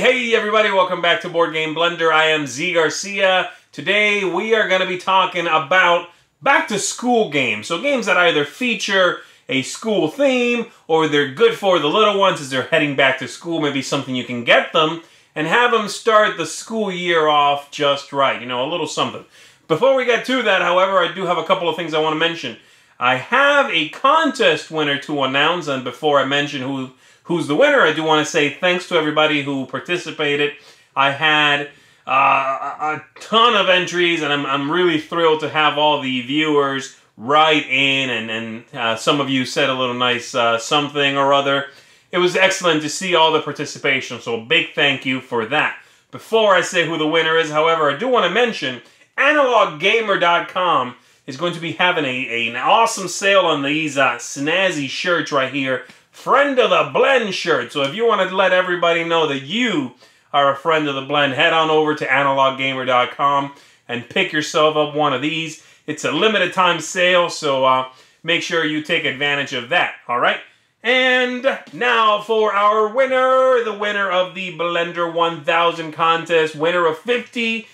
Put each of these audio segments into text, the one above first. Hey everybody, welcome back to Board Game Blender. I am Z Garcia. Today we are going to be talking about back-to-school games. So games that either feature a school theme or they're good for the little ones as they're heading back to school, maybe something you can get them and have them start the school year off just right, you know, a little something. Before we get to that, however, I do have a couple of things I want to mention. I have a contest winner to announce, and before I mention who's the winner, I do want to say thanks to everybody who participated. I had a ton of entries, and I'm really thrilled to have all the viewers write in, and some of you said a little nice something or other. It was excellent to see all the participation, so a big thank you for that. Before I say who the winner is, however, I do want to mention AnalogGamer.com is going to be having an awesome sale on these snazzy shirts right here. Friend of the Blend shirt. So if you want to let everybody know that you are a friend of the Blend, head on over to AnalogGamer.com and pick yourself up one of these. It's a limited time sale, so make sure you take advantage of that, all right? And now for our winner, the winner of the Blender 1000 contest, winner of 50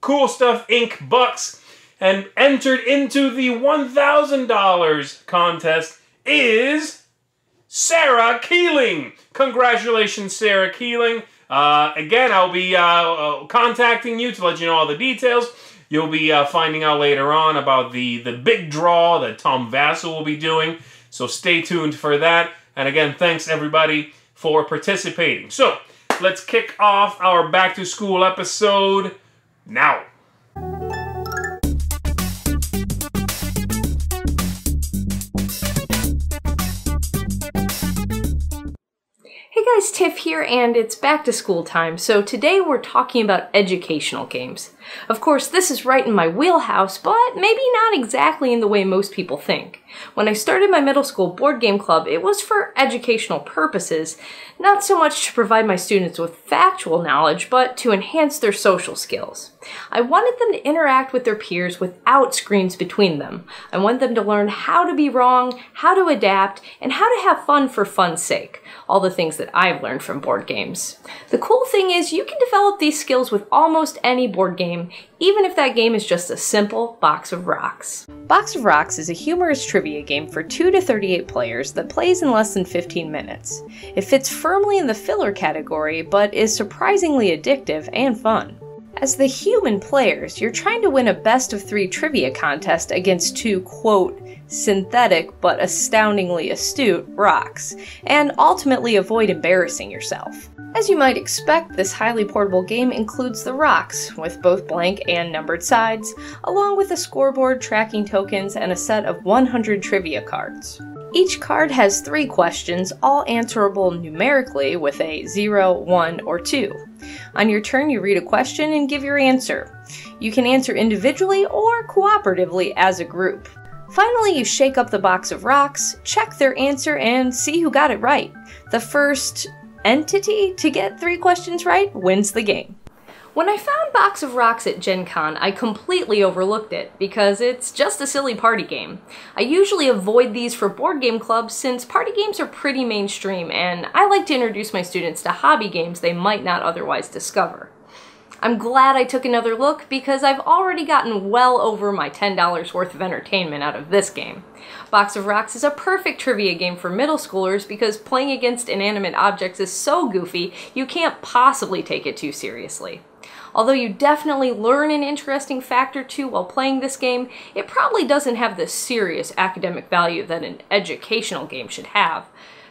Cool Stuff Inc. bucks, and entered into the $1,000 contest is Sarah Keeling! Congratulations, Sarah Keeling. Again, I'll be contacting you to let you know all the details. You'll be finding out later on about the big draw that Tom Vasel will be doing. So stay tuned for that. And again, thanks everybody for participating. So, let's kick off our back to school episode now. Hey guys, Tiff here, and it's back to school time, so today we're talking about educational games. Of course, this is right in my wheelhouse, but maybe not exactly in the way most people think. When I started my middle school board game club, it was for educational purposes, not so much to provide my students with factual knowledge, but to enhance their social skills. I wanted them to interact with their peers without screens between them. I wanted them to learn how to be wrong, how to adapt, and how to have fun for fun's sake. All the things that I've learned from board games. The cool thing is you can develop these skills with almost any board game, even if that game is just a simple Box of Rocks. Box of Rocks is a humorous trivia game for 2 to 38 players that plays in less than 15 minutes. It fits firmly in the filler category, but is surprisingly addictive and fun. As the human players, you're trying to win a best-of-3 trivia contest against 2, quote, synthetic but astoundingly astute rocks, and ultimately avoid embarrassing yourself. As you might expect, this highly portable game includes the rocks, with both blank and numbered sides, along with a scoreboard, tracking tokens, and a set of 100 trivia cards. Each card has 3 questions, all answerable numerically with a 0, 1, or 2. On your turn, you read a question and give your answer. You can answer individually or cooperatively as a group. Finally, you shake up the box of rocks, check their answer, and see who got it right. The first entity to get 3 questions right wins the game. When I found Box of Rocks at Gen Con, I completely overlooked it, because it's just a silly party game. I usually avoid these for board game clubs since party games are pretty mainstream, and I like to introduce my students to hobby games they might not otherwise discover. I'm glad I took another look because I've already gotten well over my $10 worth of entertainment out of this game. Box of Rocks is a perfect trivia game for middle schoolers because playing against inanimate objects is so goofy you can't possibly take it too seriously. Although you definitely learn an interesting fact or two while playing this game, it probably doesn't have the serious academic value that an educational game should have.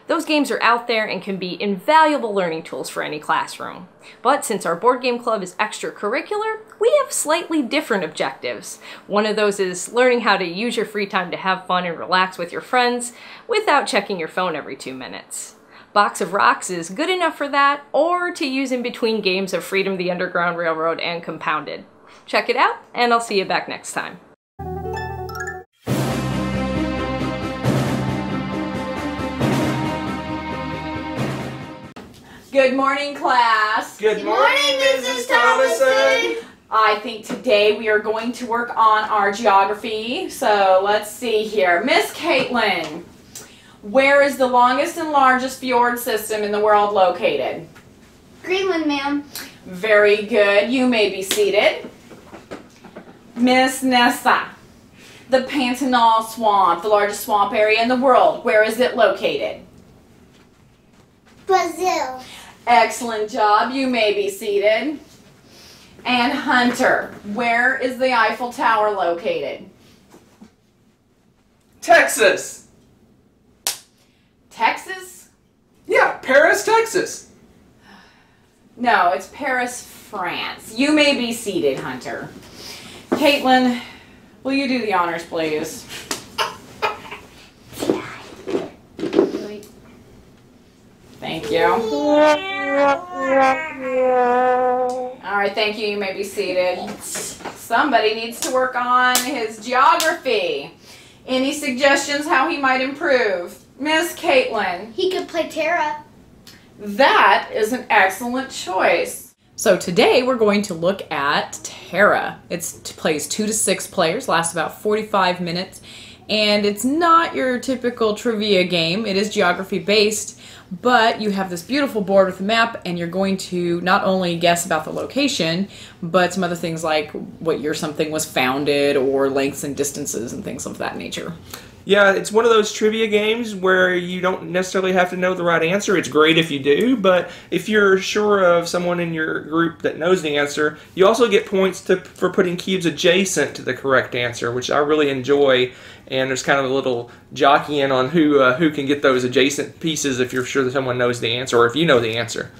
Those games are out there and can be invaluable learning tools for any classroom. But since our board game club is extracurricular, we have slightly different objectives. One of those is learning how to use your free time to have fun and relax with your friends without checking your phone every 2 minutes. Box of Rocks is good enough for that, or to use in between games of Freedom the Underground Railroad and Compounded. Check it out, and I'll see you back next time. Good morning, class. Good morning, Mrs. Thomason. I think today we are going to work on our geography. So let's see here. Miss Caitlin, where is the longest and largest fjord system in the world located? Green one, ma'am. Very good. You may be seated. Miss Nessa, the Pantanal Swamp, the largest swamp area in the world, where is it located? Brazil. Excellent job. You may be seated. And Hunter, where is the Eiffel Tower located? Texas. Texas? Yeah, Paris, Texas. No, it's Paris, France. You may be seated, Hunter. Caitlin, will you do the honors, please? Thank you. All right, thank you. You may be seated. Somebody needs to work on his geography. Any suggestions how he might improve? Miss Caitlin. He could play Terra. That is an excellent choice. So today we're going to look at Terra. It plays 2 to 6 players, lasts about 45 minutes, and it's not your typical trivia game. It is geography based, but you have this beautiful board with a map, and you're going to not only guess about the location, but some other things like what year something was founded or lengths and distances and things of that nature. Yeah, it's one of those trivia games where you don't necessarily have to know the right answer. It's great if you do, but if you're sure of someone in your group that knows the answer, you also get points for putting cubes adjacent to the correct answer, which I really enjoy. And there's kind of a little jockeying on who can get those adjacent pieces if you're sure that someone knows the answer or if you know the answer.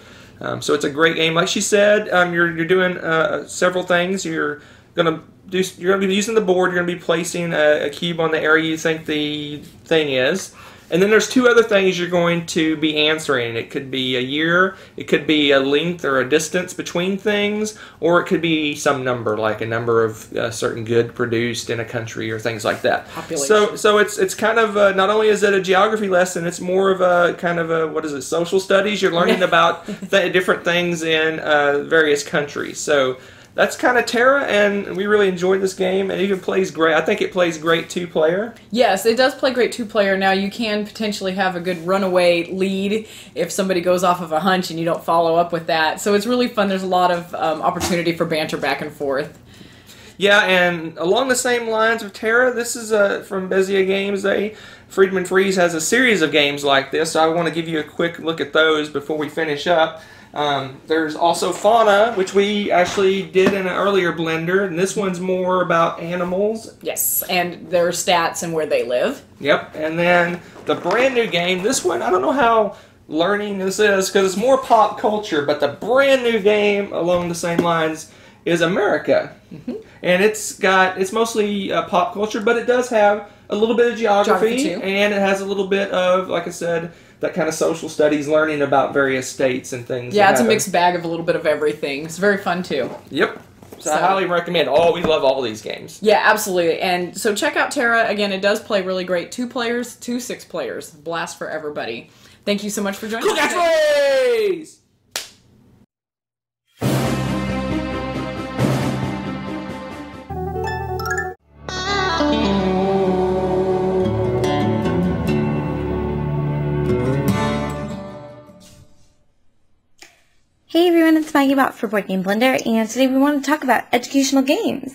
So it's a great game. Like she said, you're doing several things. You're going to be using the board. You're going to be placing a cube on the area you think the thing is. And then there's 2 other things you're going to be answering. It could be a year, it could be a length or a distance between things, or it could be some number, like a number of a certain good produced in a country or things like that. Population. So it's kind of, not only is it a geography lesson, it's more of a kind of a, what is it, social studies? You're learning about different things in various countries. So that's kind of Terra, and we really enjoyed this game. It even plays great. I think it plays great 2-player. Yes, it does play great 2-player. Now, you can potentially have a good runaway lead if somebody goes off of a hunch and you don't follow up with that. So it's really fun. There's a lot of opportunity for banter back and forth. Yeah, and along the same lines of Terra, this is from Bezier Games. Friedman Freeze has a series of games like this, so I want to give you a quick look at those before we finish up. There's also Fauna, which we actually did in an earlier Blender, and this one's more about animals. Yes, and their stats and where they live. Yep, and then the brand new game, this one, I don't know how learning this is, because it's more pop culture, but the brand new game along the same lines is America. Mm-hmm. And it's mostly pop culture, but it does have a little bit of geography and it has a little bit of, like I said, that kind of social studies, learning about various states and things. Yeah, it's a mixed bag of a little bit of everything. It's very fun, too. Yep. So I highly recommend. Oh, we love all these games. Yeah, absolutely. And so check out Terra. Again, it does play really great. 2 players, 2 6-players. Blast for everybody. Thank you so much for joining us. Congratulations! Hey everyone, it's Maggie Bot for Board Game Blender, and today we want to talk about educational games.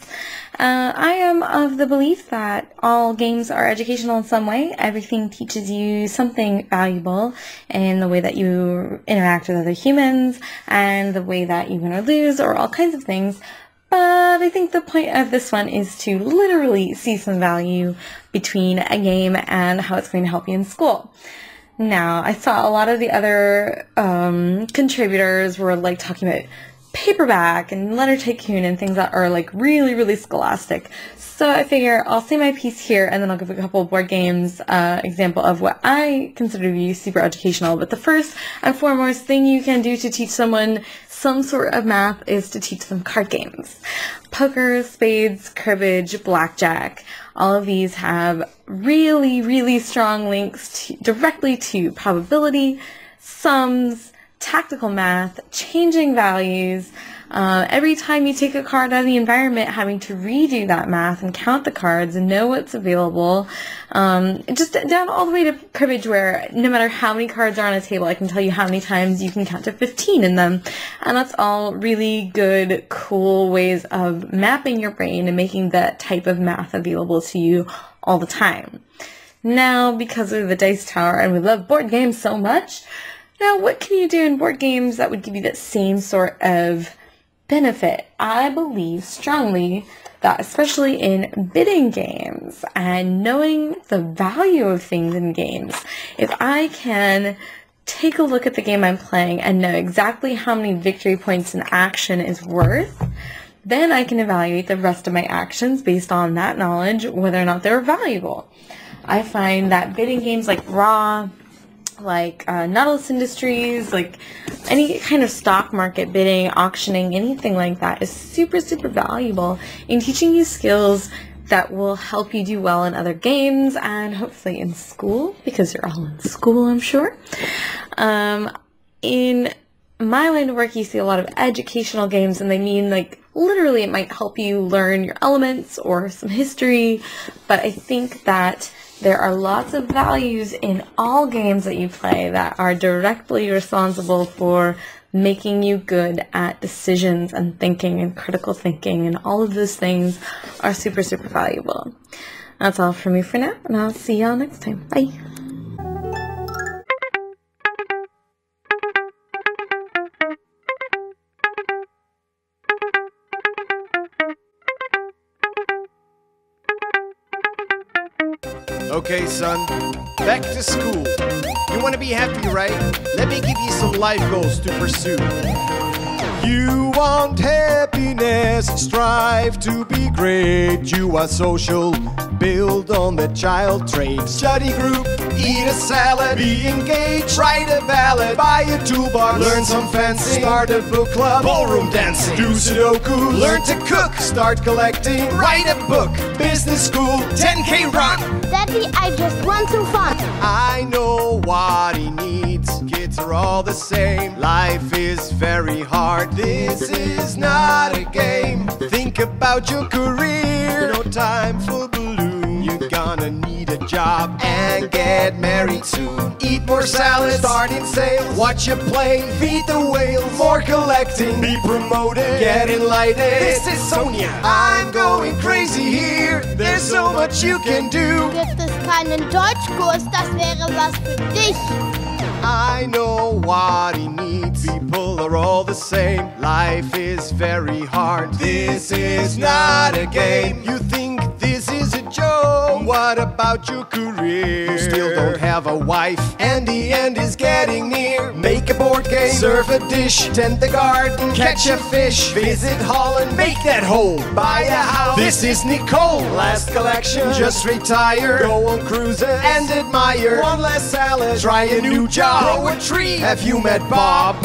I am of the belief that all games are educational in some way. Everything teaches you something valuable in the way that you interact with other humans, and the way that you win or lose, or all kinds of things. But I think the point of this one is to literally see some value between a game and how it's going to help you in school. Now, I saw a lot of the other contributors were like talking about Paperback and Letter Tycoon and things that are like really, really scholastic. So I figure I'll say my piece here, and then I'll give a couple of board games example of what I consider to be super educational. But the first and foremost thing you can do to teach someone some sort of math is to teach them card games. Poker, spades, cribbage, blackjack. All of these have really, really strong links directly to probability, sums, tactical math, changing values, every time you take a card out of the environment, having to redo that math and count the cards and know what's available, just down all the way to cribbage, where no matter how many cards are on a table, I can tell you how many times you can count to 15 in them. And that's all really good, cool ways of mapping your brain and making that type of math available to you all the time. Now, because of the Dice Tower and we love board games so much, now what can you do in board games that would give you that same sort of benefit? I believe strongly that, especially in bidding games and knowing the value of things in games, if I can take a look at the game I'm playing and know exactly how many victory points an action is worth, then I can evaluate the rest of my actions based on that knowledge, whether or not they're valuable. I find that bidding games like Raw, like Nautilus Industries, like any kind of stock market bidding, auctioning, anything like that is super, super valuable in teaching you skills that will help you do well in other games and hopefully in school, because you're all in school, I'm sure. In my line of work, you see a lot of educational games, and they mean, like, literally it might help you learn your elements or some history, but I think that there are lots of values in all games that you play that are directly responsible for making you good at decisions and thinking and critical thinking, and all of those things are super, super valuable. That's all from me for now, and I'll see y'all next time. Bye! Okay, son, back to school. You want to be happy, right? Let me give you some life goals to pursue. You want happiness, strive to be great. You are social, build on the child traits. Study group, eat a salad, be engaged, write a ballad, buy a toolbox, learn some fencing, start a book club, ballroom dancing, do sudoku, learn to cook, start collecting, write a book, business school, 10K run. Daddy, I just want some fun. I know what he needs. Kids are all the same. Life is very hard. This is not a game. Think about your career. No time for balloon. You're gonna need a job and get married soon. Eat more salad. Start in sales. Watch your play. Feed the whale. More collecting. Be promoted. Get enlightened. This is Sonia. I'm going crazy here. There's so much you can do. Gibt es keinen Deutschkurs? Das wäre was für dich. I know what he needs. People are all the same. Life is very hard. This is not a game. You think this is a joke? What about your career? You still don't have a wife, and the end is getting near. Make a board game, serve a dish, tend the garden, catch a fish, visit Holland, make that hole, buy a house. This is Nicole. Last collection, just retire, go on cruises and admire. One last salad, try a new job, grow a tree. Have you met Bob?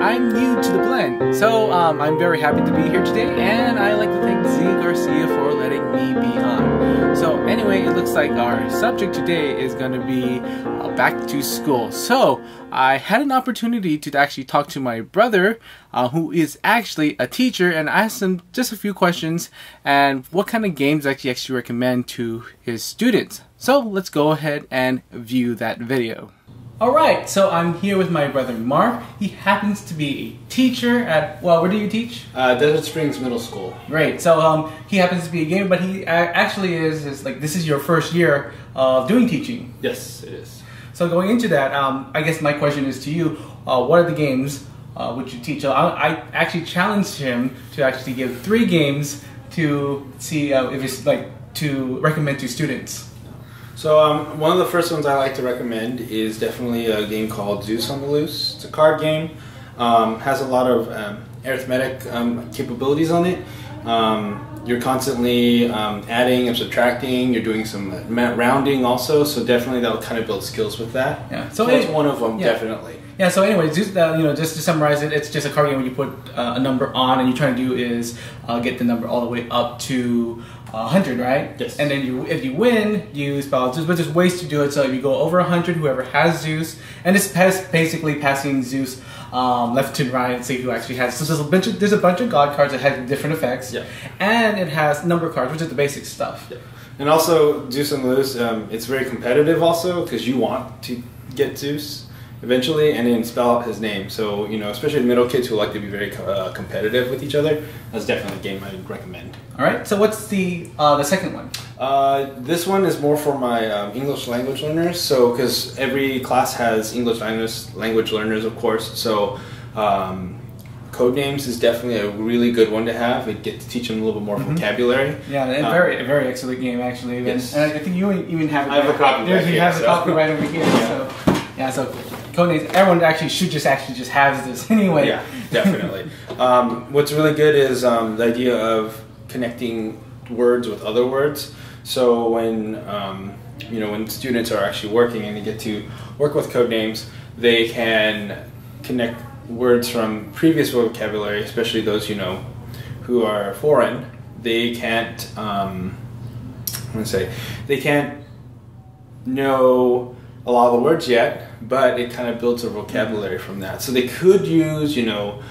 I'm new to the blend, so I'm very happy to be here today, and I like to thank Z Garcia for letting me be on. So anyway, it looks like our subject today is going to be back to school. So I had an opportunity to actually talk to my brother, who is actually a teacher, and I asked him just a few questions and what kind of games I actually recommend to his students. So let's go ahead and view that video. Alright, so I'm here with my brother Mark. He happens to be a teacher at, well, where do you teach? Desert Springs Middle School. Great, so he happens to be a gamer, but he actually is like, this is your first year of doing teaching. Yes, it is. So going into that, I guess my question is to you, what are the games which you teach? I actually challenged him to actually give 3 games to see if it's like, to recommend to students. So one of the first ones I like to recommend is definitely a game called Zeus on the Loose. It's a card game, has a lot of arithmetic capabilities on it. You're constantly adding and subtracting. You're doing some rounding also, so definitely that'll kind of build skills with that. Yeah. So that's one of them, yeah. Definitely. Yeah. So anyway, you know, just to summarize it, it's just a card game where you put a number on, and you're trying to do is get the number all the way up to 100, right? Yes. And then if you win, you use Zeus, but there's ways to do it. So if you go over 100, whoever has Zeus, and it's basically passing Zeus left to right and see who actually has. So there's a bunch of god cards that have different effects, yeah. And it has number cards, which is the basic stuff. Yeah. And also Zeus on the Loose, it's very competitive also because you want to get Zeus eventually, and then spell out his name. So, you know, especially the middle kids who like to be very competitive with each other, that's definitely a game I'd recommend. All right. So what's the second one? This one is more for my English language learners. So, because every class has English language learners, of course. So, Codenames is definitely a really good one to have. It gets to teach them a little bit more vocabulary. Yeah, and very excellent game actually. Yes. And I think you even have. I have a copy. Right here, you have a copy right over here. Yeah. So yeah. So. Codenames, everyone actually should just have this anyway. Yeah, definitely. What's really good is the idea of connecting words with other words. So when you know, when students are actually working and they get to work with Codenames, they can connect words from previous vocabulary, especially those, you know, who are foreign. They can't. I'm gonna say they can't know a lot of the words yet, but it kind of builds a vocabulary from that. So they could use, you know,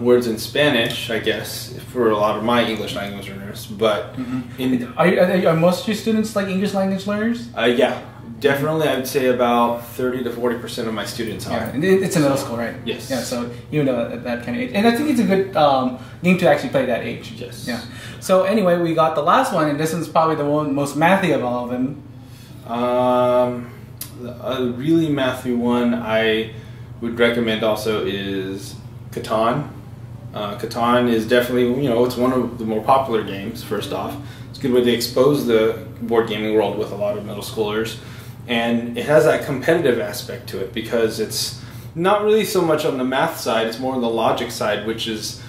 words in Spanish, I guess, for a lot of my English language learners. But are most of your students like English language learners? Yeah, definitely. I'd say about 30 to 40% of my students are. Yeah, and it's a middle school, right? Yes. Yeah, so you know that kind of age, and I think it's a good game to actually play that age. Yes. Yeah. So anyway, we got the last one, and this one's probably the one most mathy of all of them. A really mathy one I would recommend also is Catan. Catan is definitely, you know, it's one of the more popular games, first off. It's a good way to expose the board gaming world with a lot of middle schoolers. And it has that competitive aspect to it because it's not really so much on the math side, it's more on the logic side, which is,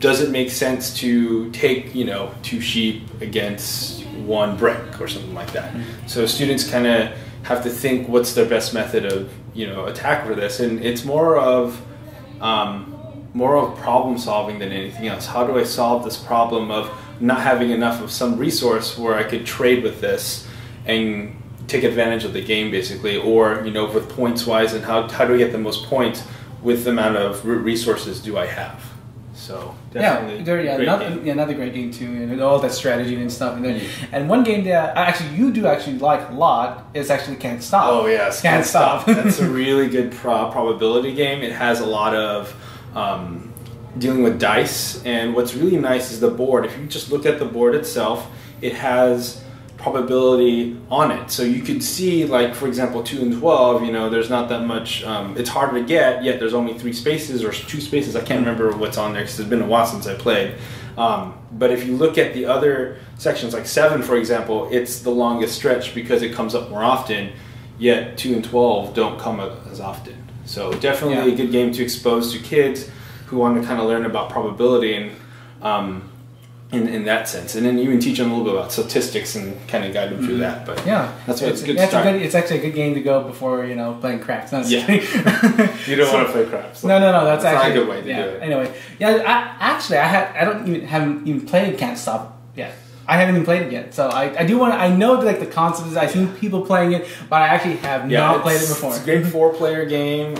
does it make sense to take, you know, 2 sheep against 1 brick or something like that? So students kind of have to think what's their best method of, you know, attack for this, and it's more of problem solving than anything else. How do I solve this problem of not having enough of some resource where I could trade with this and take advantage of the game basically, or, you know, with points wise, and how do I get the most points with the amount of resources do I have? So definitely, yeah, another great game too, and all that strategy and stuff. And then, and one game that actually you do actually like a lot is actually Can't Stop. Oh yes, Can't Stop. That's a really good probability game. It has a lot of dealing with dice, and what's really nice is the board. If you just look at the board itself, it has probability on it, so you could see, like, for example, 2 and 12. You know, there's not that much. It's harder to get. Yet there's only 3 spaces or 2 spaces. I can't remember what's on there because it's been a while since I played. But if you look at the other sections, like 7, for example, it's the longest stretch because it comes up more often. Yet 2 and 12 don't come up as often. So definitely a good game to expose to kids who want to kind of learn about probability and. In that sense, and then you can teach them a little bit about statistics and kind of guide them through that. But yeah, that's why it's actually a good game to go before, you know, playing craps. No, yeah, you don't want to play craps. So no, that's actually not a good way to do it. Anyway, yeah, I haven't even played Can't Stop yet. I haven't even played it yet, so I do want to. I know like the concept is. I've seen people playing it, but I actually have not played it before. It's a great 4-player game.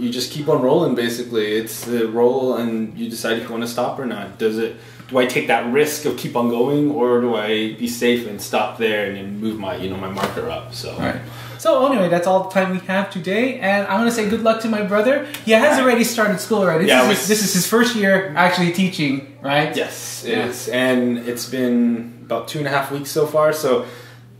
You just keep on rolling. Basically, it's the roll, and you decide if you want to stop or not. Does it? Do I take that risk of keep on going, or do I be safe and stop there and then move my, you know, my marker up? So. All right. So anyway, that's all the time we have today, and I'm gonna say good luck to my brother. He has already started school already. This is his first year actually teaching, right? Yes, it is, and it's been about 2.5 weeks so far. So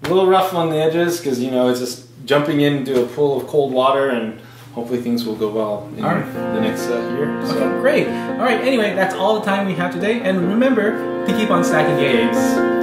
a little rough on the edges because, you know, it's just jumping into a pool of cold water, and hopefully things will go well in the next year. So. Okay, great. All right. Anyway, that's all the time we have today, and remember to keep on stacking games.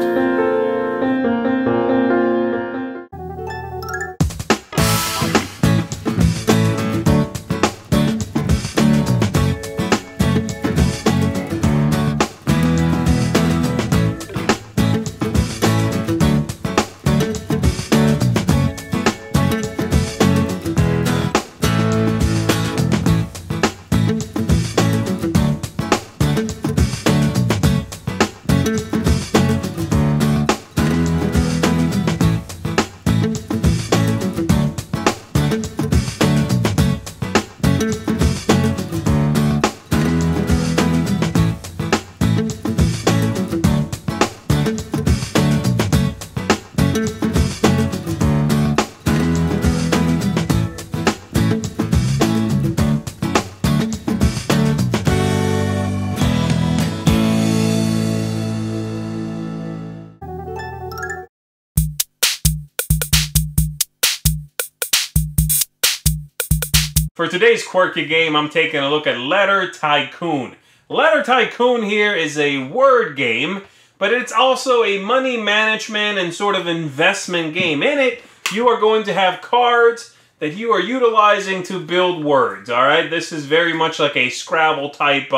For today's quirky game, I'm taking a look at Letter Tycoon. Letter Tycoon here is a word game, but it's also a money management and sort of investment game. In it, you are going to have cards that you are utilizing to build words, all right? This is very much like a Scrabble type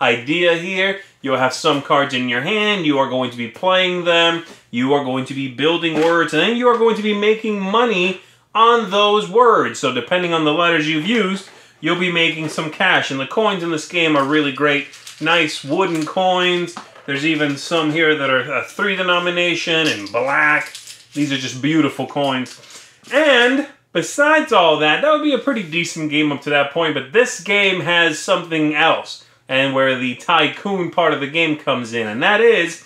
idea here. You'll have some cards in your hand, you are going to be playing them, you are going to be building words, and then you are going to be making money on those words. So depending on the letters you've used, you'll be making some cash. And the coins in this game are really great. Nice wooden coins. There's even some here that are a 3 denomination and black. These are just beautiful coins. And besides all that, that would be a pretty decent game up to that point, but this game has something else, and where the tycoon part of the game comes in, and that is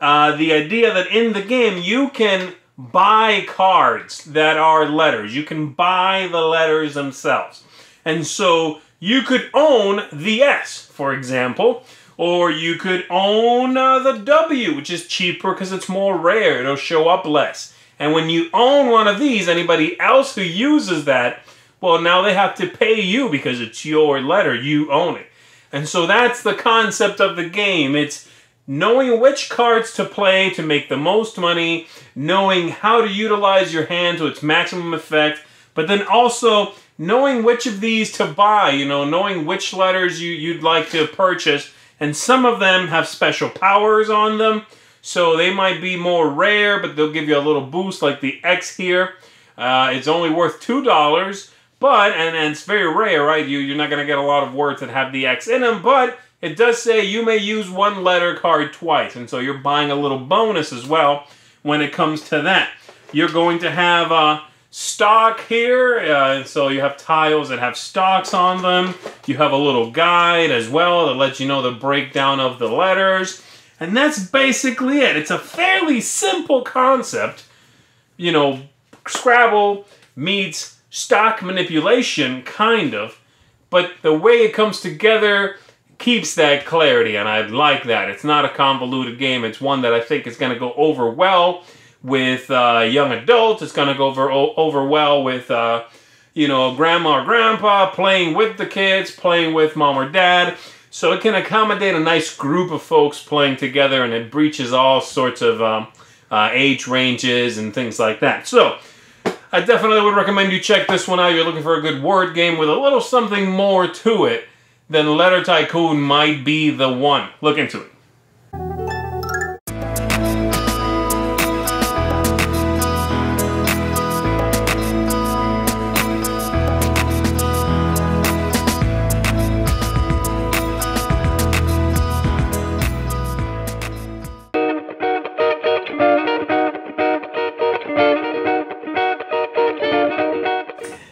the idea that in the game you can buy cards that are letters. You can buy the letters themselves. And so you could own the S, for example, or you could own the W, which is cheaper because it's more rare. It'll show up less. And when you own one of these, anybody else who uses that, well, now they have to pay you because it's your letter. You own it. And so that's the concept of the game. It's knowing which cards to play to make the most money, knowing how to utilize your hand to its maximum effect, but then also knowing which of these to buy, you know, knowing which letters you'd like to purchase. And some of them have special powers on them, so they might be more rare, but they'll give you a little boost, like the X here. It's only worth $2, but, and it's very rare, right? You're not going to get a lot of words that have the X in them, but it does say you may use one letter card twice, and so you're buying a little bonus as well when it comes to that. You're going to have stock here, so you have tiles that have stocks on them. You have a little guide as well that lets you know the breakdown of the letters, and that's basically it. It's a fairly simple concept. You know, Scrabble meets stock manipulation, kind of, but the way it comes together keeps that clarity, and I like that. It's not a convoluted game. It's one that I think is going to go over well with young adults. It's going to go over well with, you know, grandma or grandpa, playing with the kids, playing with mom or dad. So it can accommodate a nice group of folks playing together, and it breaches all sorts of age ranges and things like that. So I definitely would recommend you check this one out. You're looking for a good word game with a little something more to it, then Letter Tycoon might be the one. Look into it.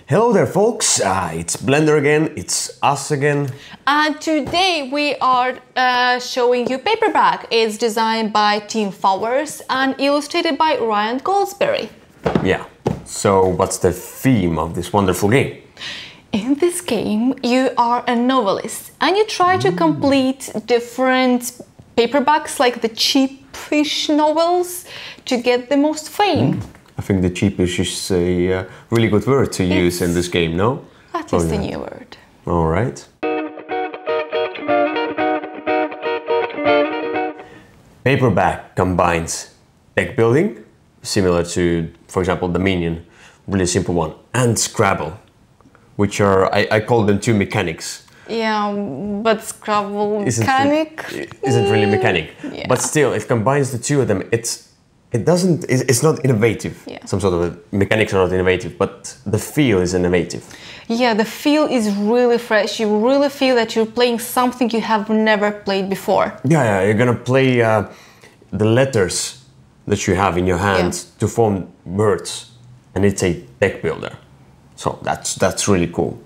Hello there, folks. It's Blender again. It's us again. And today we are showing you Paperback. It's designed by Tim Fowers and illustrated by Ryan Goldsberry. Yeah. So what's the theme of this wonderful game? In this game, you are a novelist and you try to complete different paperbacks, like the cheapish novels, to get the most fame. I think the cheapish is a really good word to use in this game, no? That is the new word. All right. Paperback combines deck building, similar to, for example, Dominion, really simple one, and Scrabble, which are, I call them two mechanics. Yeah, but Scrabble mechanic isn't really mechanic. Yeah. But still, it combines the two of them. It's not innovative. Yeah. Some sort of mechanics are not innovative, but the feel is innovative. Yeah, the feel is really fresh. You really feel that you're playing something you have never played before. Yeah, you're gonna play the letters that you have in your hands to form words, and it's a deck builder. So that's really cool.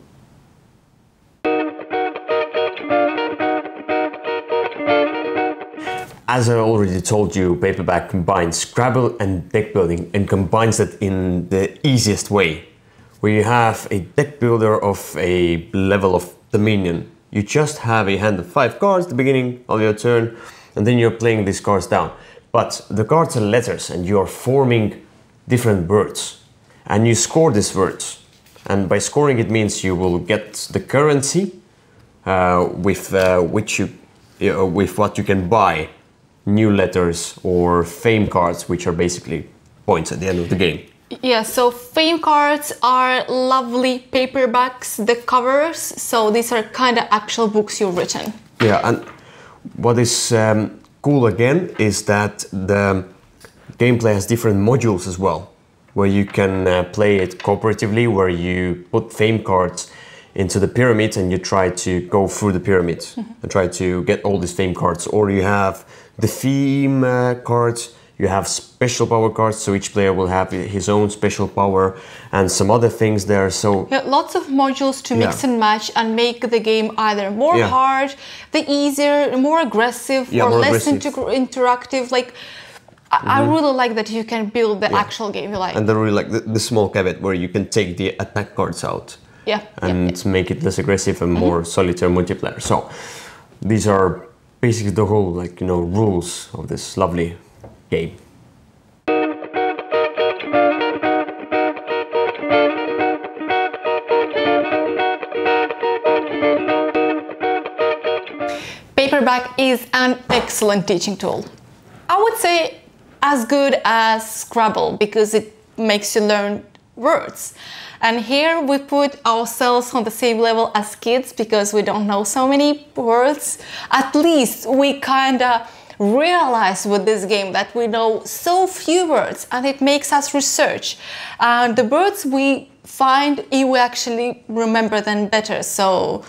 As I already told you, Paperback combines Scrabble and deck building and combines it in the easiest way. Where you have a deck builder of a level of Dominion. You just have a hand of 5 cards at the beginning of your turn, and then you're playing these cards down. But the cards are letters, and you're forming different words. And you score these words. And by scoring, it means you will get the currency with what you can buy. New letters or fame cards, which are basically points at the end of the game. Yeah, so fame cards are lovely paperbacks, the covers, so these are kind of actual books you've written. Yeah, and what is cool again is that the gameplay has different modules as well, where you can play it cooperatively, where you put fame cards into the pyramid and you try to go through the pyramid and try to get all these fame cards, or you have the theme cards. You have special power cards, so each player will have his own special power and some other things there. So yeah, lots of modules to mix and match and make the game either more hard, the easier, more aggressive, or more less interactive. Like I really like that you can build the actual game you like. And I really like the small caveat where you can take the attack cards out and make it less aggressive and more solitaire multiplayer. So these are basically the whole rules of this lovely game. Paperback is an excellent teaching tool. I would say as good as Scrabble because it makes you learn words. And here we put ourselves on the same level as kids because we don't know so many words. At least we kinda realize with this game that we know so few words, and it makes us research, and the words we find we actually remember them better. So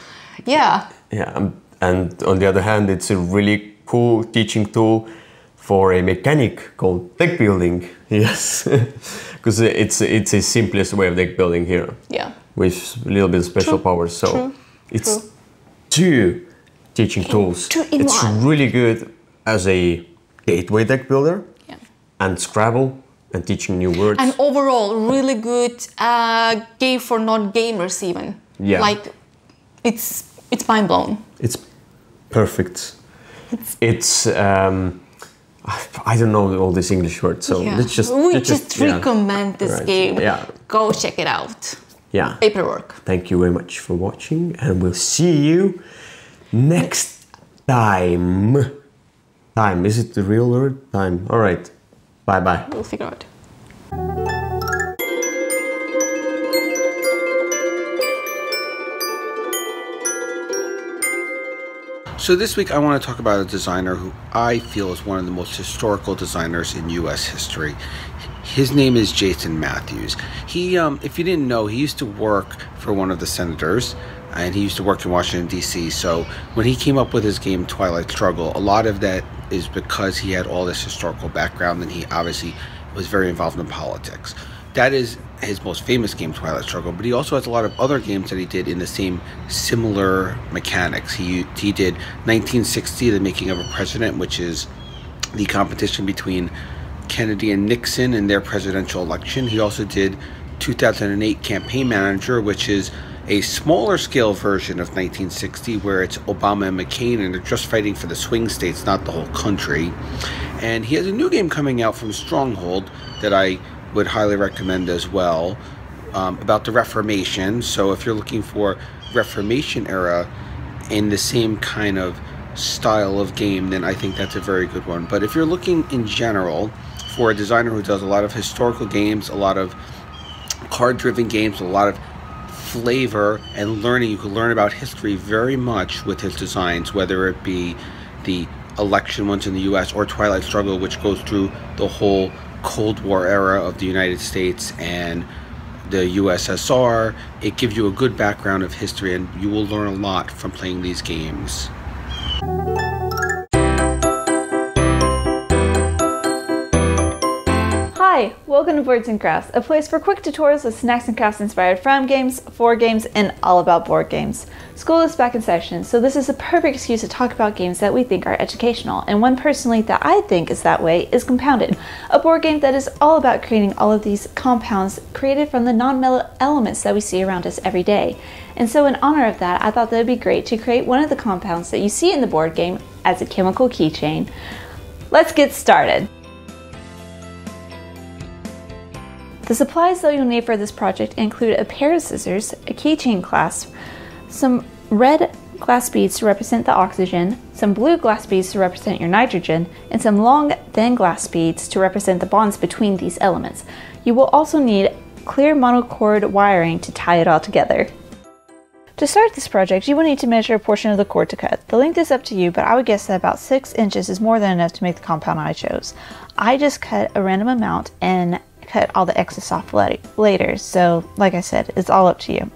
and on the other hand, it's a really cool teaching tool for a mechanic called deck building. Yes, because it's the simplest way of deck building here, with a little bit of special powers. So it's two teaching tools. It's really good as a gateway deck builder and Scrabble and teaching new words. And overall, really good game for non-gamers even. Yeah. Like, it's mind-blown. It's perfect. I don't know all these English words, so let's just recommend this game. Yeah. Go check it out. Yeah. Paperwork. Thank you very much for watching, and we'll see you next time. Time. Is it the real word? Time. All right. Bye-bye. We'll figure out. So this week I want to talk about a designer who I feel is one of the most historical designers in U.S. history. His name is Jason Matthews. He, if you didn't know, he used to work for one of the senators. And he used to work in Washington, D.C., so when he came up with his game Twilight Struggle, a lot of that is because he had all this historical background and he obviously was very involved in politics. That is his most famous game, Twilight Struggle, but he also has a lot of other games that he did in the same similar mechanics. He did 1960, The Making of a President, which is the competition between Kennedy and Nixon in their presidential election. He also did 2008 Campaign Manager, which is a smaller scale version of 1960 where it's Obama and McCain and they're just fighting for the swing states, not the whole country. And he has a new game coming out from Stronghold that I would highly recommend as well, about the Reformation. So if you're looking for Reformation era in the same kind of style of game, then I think that's a very good one. But if you're looking in general for a designer who does a lot of historical games, a lot of card-driven games, a lot of flavor and learning, you can learn about history very much with his designs, whether it be the election ones in the US or Twilight Struggle, which goes through the whole Cold War era of the United States and the USSR. It gives you a good background of history and you will learn a lot from playing these games. Hi, Hi, welcome to Boards and Crafts, a place for quick tutorials of snacks and crafts inspired from games, for games, and all about board games. School is back in session, so this is the perfect excuse to talk about games that we think are educational, and one personally that I think is that way is Compounded, a board game that is all about creating all of these compounds created from the non-metal elements that we see around us every day. And so in honor of that, I thought that it would be great to create one of the compounds that you see in the board game as a chemical keychain. Let's get started! The supplies that you'll need for this project include a pair of scissors, a keychain clasp, some red glass beads to represent the oxygen, some blue glass beads to represent your nitrogen, and some long, thin glass beads to represent the bonds between these elements. You will also need clear monochord wiring to tie it all together. To start this project, you will need to measure a portion of the cord to cut. The length is up to you, but I would guess that about 6 inches is more than enough to make the compound I chose. I just cut a random amount and cut all the excess off later, so like I said, it's all up to you.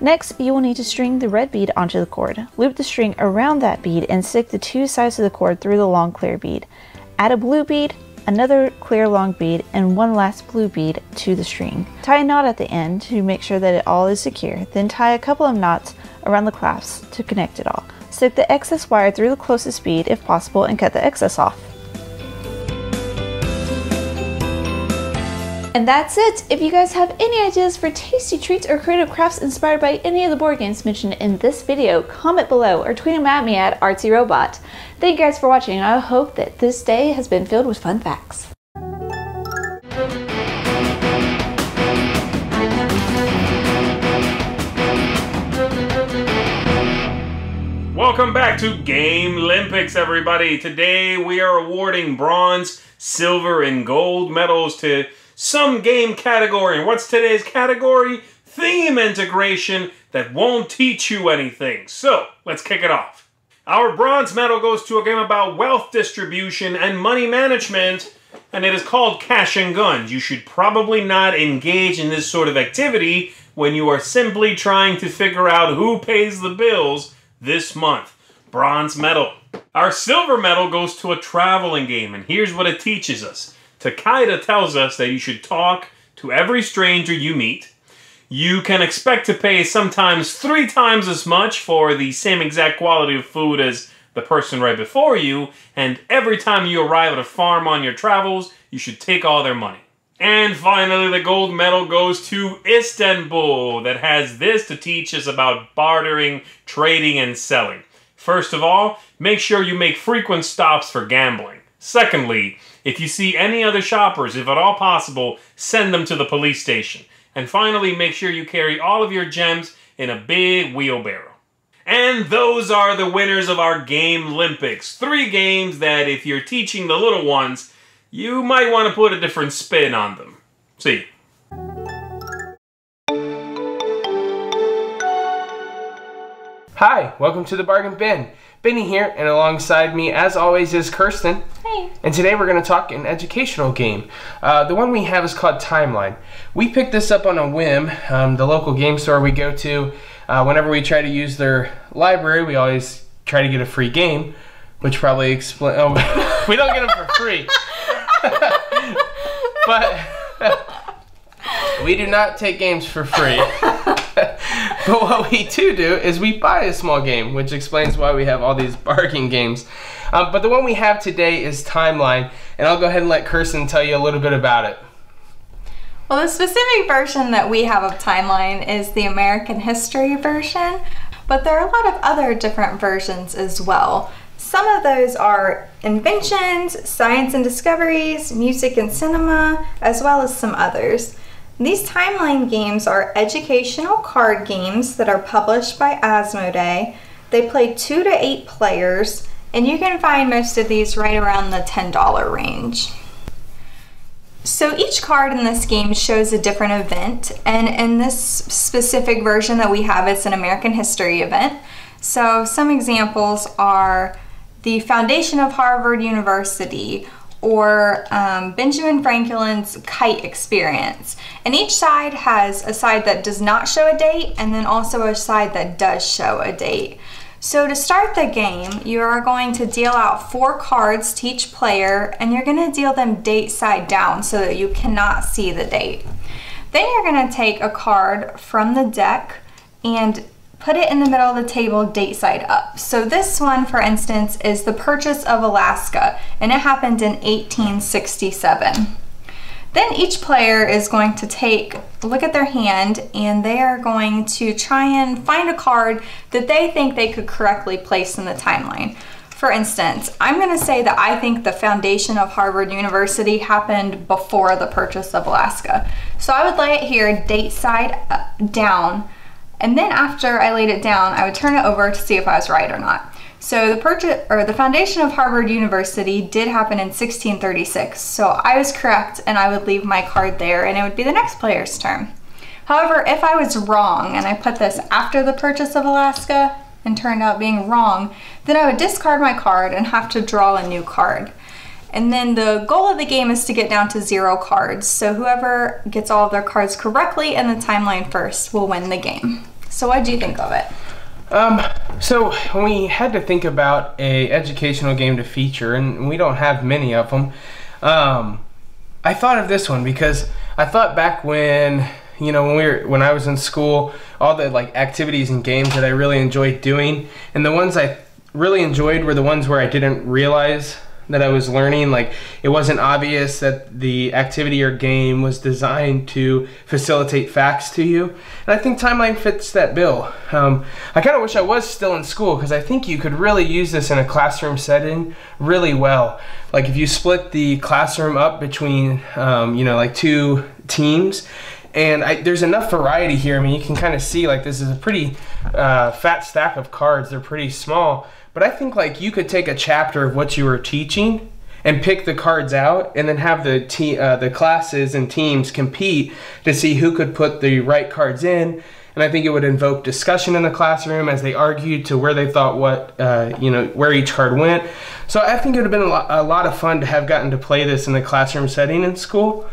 Next, you will need to string the red bead onto the cord. Loop the string around that bead and stick the two sides of the cord through the long clear bead. Add a blue bead, another clear long bead, and one last blue bead to the string. Tie a knot at the end to make sure that it all is secure, then tie a couple of knots around the clasps to connect it all. Stick the excess wire through the closest bead if possible and cut the excess off. And that's it! If you guys have any ideas for tasty treats or creative crafts inspired by any of the board games mentioned in this video, comment below or tweet them at me at ArtsyRobot. Thank you guys for watching, and I hope that this day has been filled with fun facts. Welcome back to Gameolympics, everybody! Today we are awarding bronze, silver, and gold medals to some game category. And what's today's category? Theme integration that won't teach you anything. So, let's kick it off. Our bronze medal goes to a game about wealth distribution and money management, and it is called Cash and Guns. You should probably not engage in this sort of activity when you are simply trying to figure out who pays the bills this month. Bronze medal. Our silver medal goes to a traveling game, and here's what it teaches us. Takeda tells us that you should talk to every stranger you meet. You can expect to pay sometimes 3 times as much for the same exact quality of food as the person right before you, and every time you arrive at a farm on your travels, you should take all their money. And finally, the gold medal goes to Istanbul, that has this to teach us about bartering, trading, and selling. First of all, make sure you make frequent stops for gambling. Secondly, if you see any other shoppers, if at all possible, send them to the police station. And finally, make sure you carry all of your gems in a big wheelbarrow. And those are the winners of our Gameolympics. 3 games that, if you're teaching the little ones, you might want to put a different spin on them. See you. Hi, welcome to the Bargain Bin. Benny here, and alongside me, as always, is Kirsten. Hey. And today we're going to talk an educational game. The one we have is called Timeline. We picked this up on a whim. The local game store we go to, whenever we try to use their library, we always try to get a free game, which probably explains... Oh, we don't get them for free. But we do not take games for free. But what we do is we buy a small game, which explains why we have all these bargain games. But the one we have today is Timeline, and I'll go ahead and let Kirsten tell you a little bit about it. Well, the specific version that we have of Timeline is the American history version, but there are a lot of other different versions as well. Some of those are inventions, science and discoveries, music and cinema, as well as some others. These Timeline games are educational card games that are published by Asmodee. They play 2 to 8 players, and you can find most of these right around the $10 range. So each card in this game shows a different event, and in this specific version that we have, it's an American history event. So some examples are the foundation of Harvard University, or Benjamin Franklin's kite experience. And each side has a side that does not show a date, and then also a side that does show a date. So to start the game, you are going to deal out 4 cards to each player, and you're going to deal them date side down so that you cannot see the date. Then you're going to take a card from the deck and put it in the middle of the table date side up. So this one, for instance, is the Purchase of Alaska, and it happened in 1867. Then each player is going to take a look at their hand, and they are going to try and find a card that they think they could correctly place in the timeline. For instance, I'm going to say that I think the foundation of Harvard University happened before the Purchase of Alaska. So I would lay it here date side down, and then after I laid it down, I would turn it over to see if I was right or not. So the foundation of Harvard University did happen in 1636, so I was correct, and I would leave my card there, and it would be the next player's turn. However, if I was wrong, and I put this after the Purchase of Alaska, and turned out being wrong, then I would discard my card and have to draw a new card. And then the goal of the game is to get down to 0 cards, so whoever gets all of their cards correctly in the timeline first will win the game. So what do you think of it? So we had to think about an educational game to feature, and we don't have many of them. I thought of this one because I thought back when, you know, when I was in school, all the like activities and games that I really enjoyed doing, and the ones I really enjoyed were the ones where I didn't realize that I was learning. Like, it wasn't obvious that the activity or game was designed to facilitate facts to you. And I think Timeline fits that bill. I kind of wish I was still in school, because I think you could really use this in a classroom setting really well. Like, if you split the classroom up between, you know, like 2 teams, and there's enough variety here. I mean, you can kind of see, like, this is a pretty fat stack of cards. They're pretty small. But I think, like, you could take a chapter of what you were teaching and pick the cards out, and then have the classes and teams compete to see who could put the right cards in. And I think it would invoke discussion in the classroom as they argued to where they thought what, you know, where each card went. So I think it would have been a lot of fun to have gotten to play this in the classroom setting in school.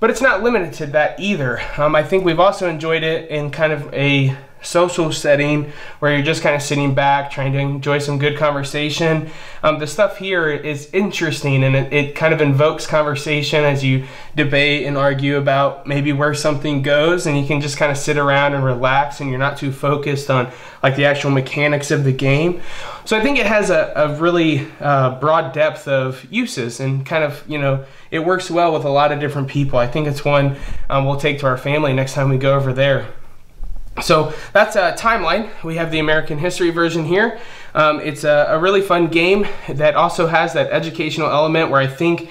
But it's not limited to that either. I think we've also enjoyed it in kind of a social setting where you're just kind of sitting back trying to enjoy some good conversation. The stuff here is interesting, and it kind of invokes conversation as you debate and argue about maybe where something goes, and you can just kind of sit around and relax, and you're not too focused on like the actual mechanics of the game. So I think it has a really broad depth of uses, and kind of, you know, it works well with a lot of different people. I think it's one we'll take to our family next time we go over there. So that's a Timeline. We have the American history version here. It's a really fun game that also has that educational element where I think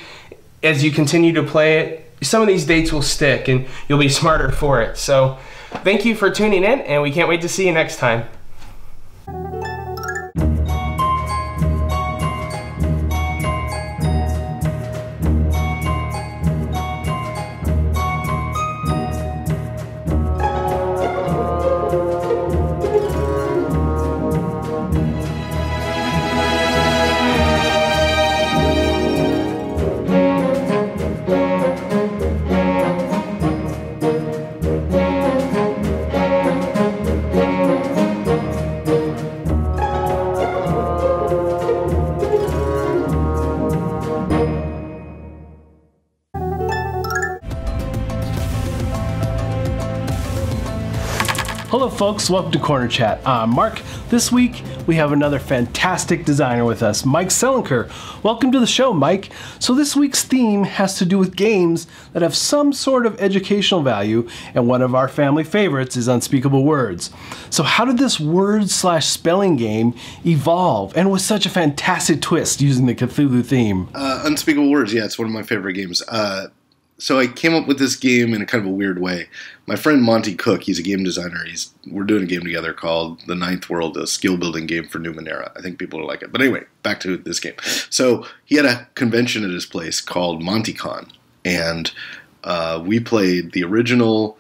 as you continue to play it, some of these dates will stick and you'll be smarter for it. So thank you for tuning in, and we can't wait to see you next time. Hello folks, welcome to Corner Chat. I'm Mark. This week we have another fantastic designer with us, Mike Selinker. Welcome to the show, Mike. So this week's theme has to do with games that have some sort of educational value, and one of our family favorites is Unspeakable Words. So how did this word/spelling game evolve, and with such a fantastic twist using the Cthulhu theme? Unspeakable Words, yeah, it's one of my favorite games. So I came up with this game in a kind of a weird way. My friend Monty Cook, he's a game designer. We're doing a game together called The Ninth World, a skill-building game for Numenera. I think people will like it. But anyway, back to this game. So he had a convention at his place called MontyCon, and we played the original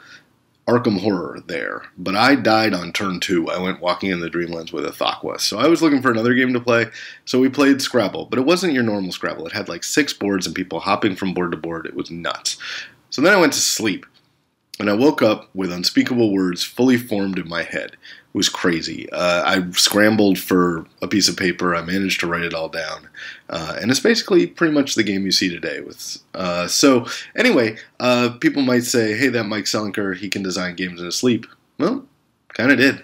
Arkham Horror there. But I died on turn 2. I went walking in the Dreamlands with a Thakwa. So I was looking for another game to play. So we played Scrabble, but it wasn't your normal Scrabble. It had like 6 boards and people hopping from board to board. It was nuts. So then I went to sleep. And I woke up with Unspeakable Words fully formed in my head. It was crazy. I scrambled for a piece of paper. I managed to write it all down. And it's basically pretty much the game you see today. So anyway, people might say, hey, that Mike Selinker, he can design games in his sleep. Well, kind of did.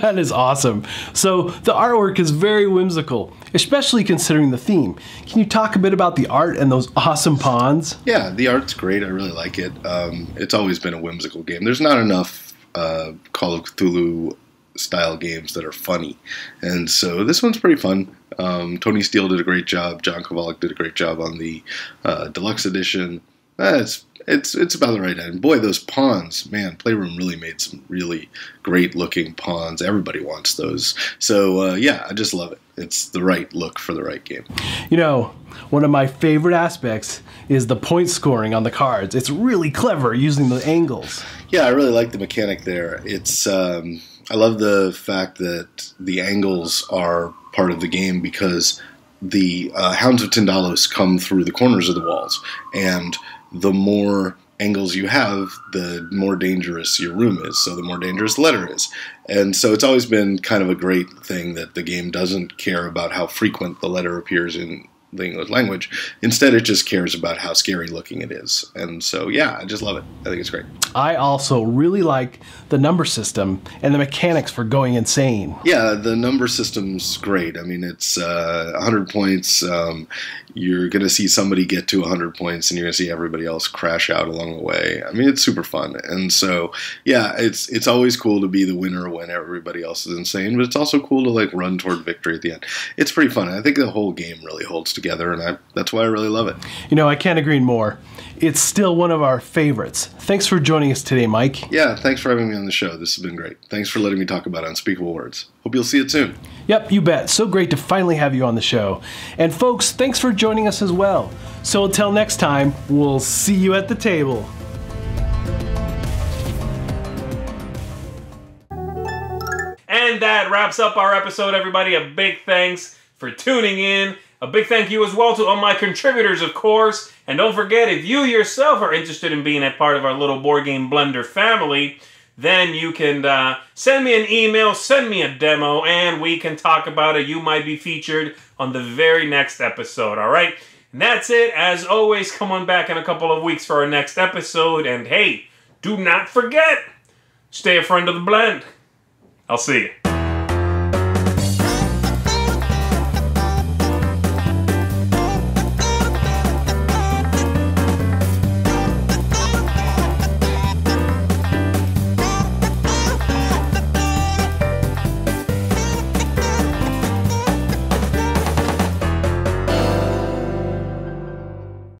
That is awesome. So the artwork is very whimsical, especially considering the theme. Can you talk a bit about the art and those awesome pawns? Yeah, the art's great. I really like it. It's always been a whimsical game. There's not enough Call of Cthulhu style games that are funny, and so this one's pretty fun. Tony Steele did a great job. John Kowalik did a great job on the deluxe edition. It's about the right end. Boy, those pawns, man, Playroom really made some really great looking pawns. Everybody wants those. So yeah, I just love it. It's the right look for the right game. You know, one of my favorite aspects is the point scoring on the cards. It's really clever using the angles. Yeah, I really like the mechanic there. It's I love the fact that the angles are part of the game, because the Hounds of Tyndalos come through the corners of the walls, and the more angles you have, the more dangerous your room is, so the more dangerous the letter is. And so it's always been kind of a great thing that the game doesn't care about how frequent the letter appears in the English language. Instead, it just cares about how scary looking it is. And so, yeah, I just love it. I think it's great. I also really like the number system and the mechanics for going insane. Yeah, the number system's great. I mean, it's 100 points. You're going to see somebody get to 100 points, and you're going to see everybody else crash out along the way. I mean, it's super fun. And so, yeah, it's always cool to be the winner when everybody else is insane, but it's also cool to, like, run toward victory at the end. It's pretty fun. I think the whole game really holds together, and that's why I really love it. You know, I can't agree more. It's still one of our favorites. Thanks for joining us today, Mike. Yeah, thanks for having me on the show. This has been great. Thanks for letting me talk about Unspeakable Words. Hope you'll see it soon. Yep, you bet. So great to finally have you on the show. And folks, thanks for joining us as well. So until next time, we'll see you at the table. And that wraps up our episode, everybody. A big thanks for tuning in. A big thank you as well to all my contributors, of course. And don't forget, if you yourself are interested in being a part of our little Board Game Blender family, then you can send me an email, send me a demo, and we can talk about it. You might be featured on the very next episode, all right? And that's it. As always, come on back in a couple of weeks for our next episode. And hey, do not forget, stay a friend of the blend. I'll see you.